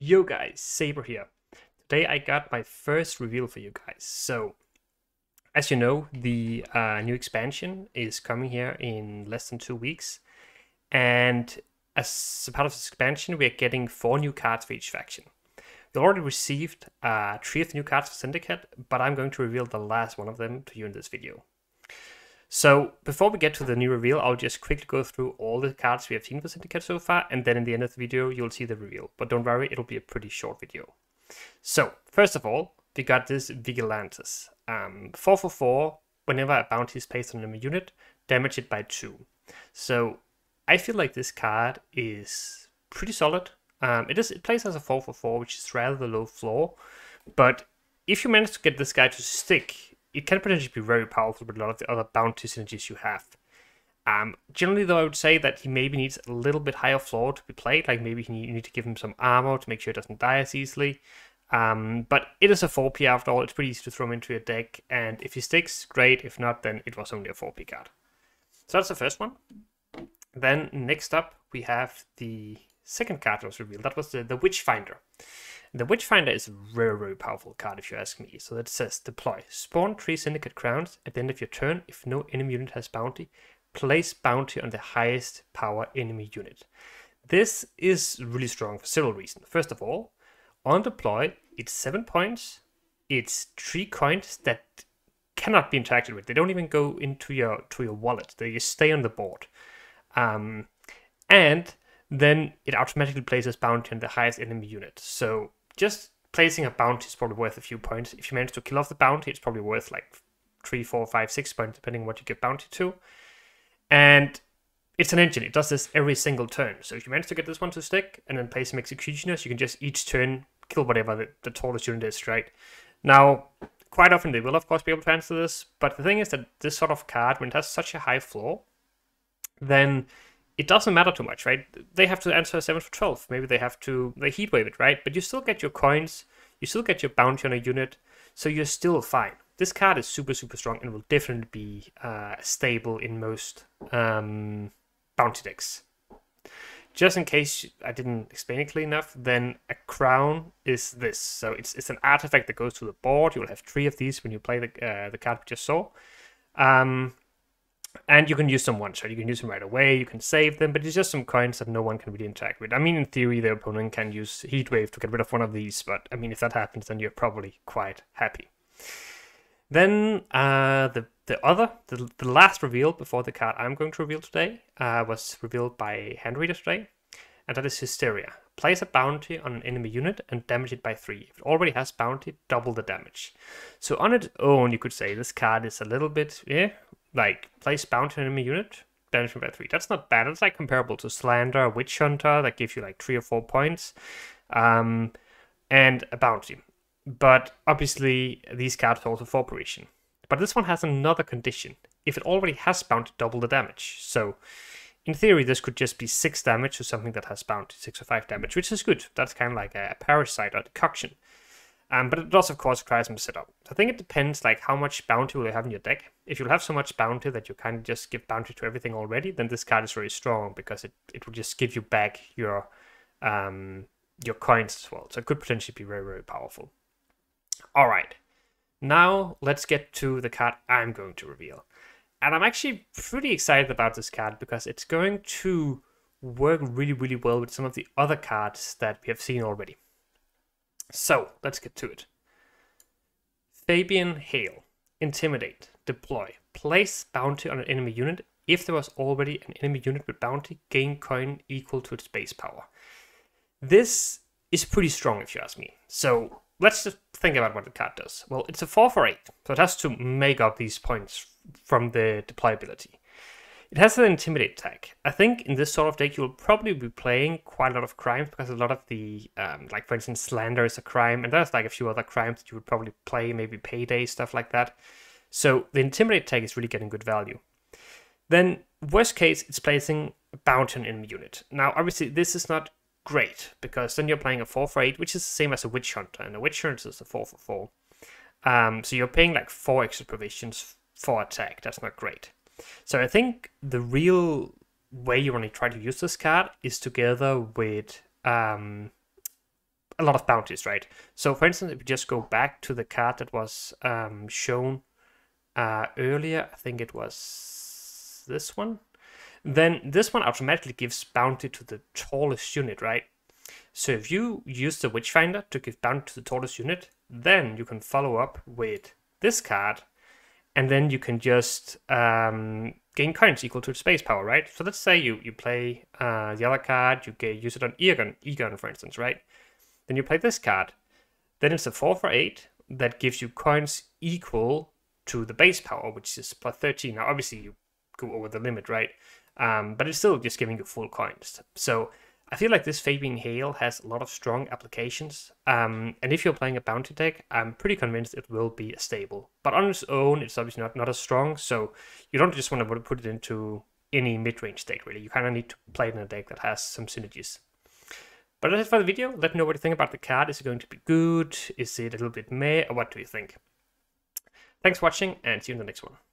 Yo guys, Saber here. Today I got my first reveal for you guys. So, as you know, the new expansion is coming here in less than 2 weeks. And as a part of this expansion, we are getting 4 new cards for each faction. We already received 3 of the new cards for Syndicate, but I'm going to reveal the last one of them to you in this video. So, before we get to the new reveal, I'll just quickly go through all the cards we have seen for Syndicate so far, and then in the end of the video, you'll see the reveal. But don't worry, it'll be a pretty short video. So, first of all, we got this Vigilantis. 4/4, whenever a bounty is placed on a unit, damage it by 2. So, I feel like this card is pretty solid. It plays as a 4/4, which is rather low floor, but if you manage to get this guy to stick, it can potentially be very powerful with a lot of the other bounty synergies you have. Generally, though, I would say that he maybe needs a little bit higher floor to be played. Like, maybe you need to give him some armor to make sure he doesn't die as easily. But it is a 4P after all. It's pretty easy to throw him into your deck. And if he sticks, great. If not, then it was only a 4P card. So that's the first one. Then next up, we have the second card that was revealed. That was the Witchfinder. The Witchfinder is a very, very powerful card if you ask me. So that says, deploy. Spawn 3 Syndicate Crowns at the end of your turn. If no enemy unit has bounty, place bounty on the highest power enemy unit. This is really strong for several reasons. First of all, on deploy, it's 7 points. It's 3 coins that cannot be interacted with. They don't even go into your wallet. They just stay on the board. And then it automatically places bounty on the highest enemy unit. So just placing a bounty is probably worth a few points. If you manage to kill off the bounty, it's probably worth like 3, 4, 5, 6 points, depending on what you give bounty to. And it's an engine. It does this every single turn. So if you manage to get this one to stick and then play some executioners, you can just each turn kill whatever the tallest unit is, right? Now, quite often they will, of course, be able to answer this. But the thing is that this sort of card, when it has such a high floor, then it doesn't matter too much, right? They have to answer 7/12. Maybe they have to heatwave it, right? But you still get your coins, you still get your bounty on a unit, so you're still fine. This card is super, super strong and will definitely be stable in most bounty decks. Just in case I didn't explain it clearly enough, then a crown is this. So it's an artifact that goes to the board. You'll have 3 of these when you play the card we just saw. And you can use them once, right? You can use them right away, you can save them, but it's just some coins that no one can really interact with. I mean, in theory, the opponent can use Heatwave to get rid of one of these, but I mean, if that happens, then you're probably quite happy. Then the last reveal before the card I'm going to reveal today was revealed by Hand Reader Stray, and that is Hysteria. Place a bounty on an enemy unit and damage it by 3. If it already has bounty, double the damage. So on its own, you could say this card is a little bit, like, place bounty on an enemy unit, damage by 3. That's not bad. It's like comparable to Slander, Witch Hunter, that gives you like 3 or 4 points, and a bounty. But obviously, these cards are also for operation. But this one has another condition. If it already has bounty, double the damage. So, in theory, this could just be 6 damage to something that has bounty, 6 or 5 damage, which is good. That's kind of like a parasite or a decoction. But it does, of course, require some setup. I think it depends, like, how much bounty will you have in your deck. If you'll have so much bounty that you kind of just give bounty to everything already, then this card is very strong because it will just give you back your coins as well. So it could potentially be very, very powerful. All right, now let's get to the card I'm going to reveal. And I'm actually pretty excited about this card because it's going to work really, really well with some of the other cards that we have seen already. So, let's get to it. Fabian Hail. Intimidate. Deploy. Place bounty on an enemy unit. If there was already an enemy unit with bounty, gain coin equal to its base power. This is pretty strong if you ask me. So, let's just think about what the card does. Well, it's a 4/8, so it has to make up these points from the deployability. It has an Intimidate tag. I think in this sort of deck you'll probably be playing quite a lot of crimes because a lot of the, like for instance, Slander is a crime, and there's like a few other crimes that you would probably play, maybe Payday, stuff like that. So the Intimidate tag is really getting good value. Then, worst case, it's placing a bounty on an enemy unit. Now, obviously, this is not great because then you're playing a 4/8, which is the same as a Witch Hunter, and a Witch Hunter is a 4/4. So you're paying like 4 extra provisions for attack. That's not great. So I think the real way you want to try to use this card is together with a lot of bounties, right? So for instance, if you just go back to the card that was shown earlier, I think it was this one, then this one automatically gives bounty to the tallest unit, right? So if you use the Witchfinder to give bounty to the tallest unit, then you can follow up with this card, and then you can just gain coins equal to its base power, right? So let's say you play the other card, you use it on Egon, for instance, right? Then you play this card. Then it's a 4/8 that gives you coins equal to the base power, which is +13. Now, obviously, you go over the limit, right? But it's still just giving you full coins. So I feel like this Fabian Hail has a lot of strong applications, and if you're playing a bounty deck, I'm pretty convinced it will be a stable. But on its own, it's obviously not as strong, so you don't just want to put it into any mid-range deck, really. You kind of need to play it in a deck that has some synergies. But that's it for the video. Let me know what you think about the card. Is it going to be good? Is it a little bit meh? Or what do you think? Thanks for watching, and see you in the next one.